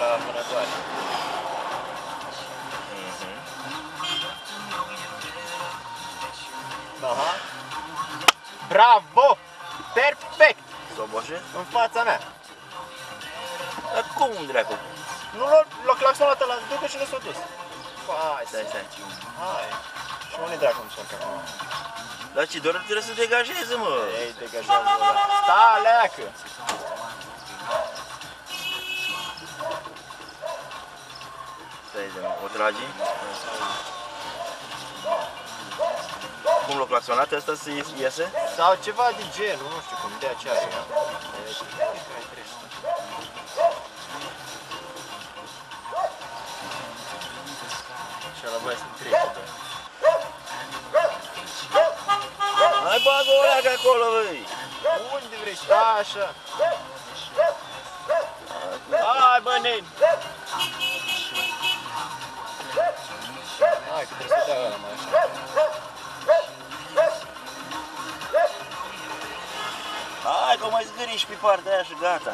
la Vânătoare. Aha. Bravo! Perfect! Soboșe? În fața mea. Dar cum, dracu? Nu l-a claxonat ăla, du-te și nu s-a dus. Hai, stai. Hai. Și unde dracu nu s-a întâmplat? Dar ce, doar trebuie să degajeze, mă. Ei, degajează ăla. Stai, leacă! Stai, de mă, o tragi? Cum l-a claxonat ăsta să iese? Sau ceva de genul, nu știu cum, de aceea e. Și ala băia sunt 3. Hai bagă o leacă acolo, băi! Unde vrei? Da, așa! Hai, bă, neni! Hai, că trebuie să dea ăla mai așa. Hai, că o mai zgâriși pe partea aia și gata.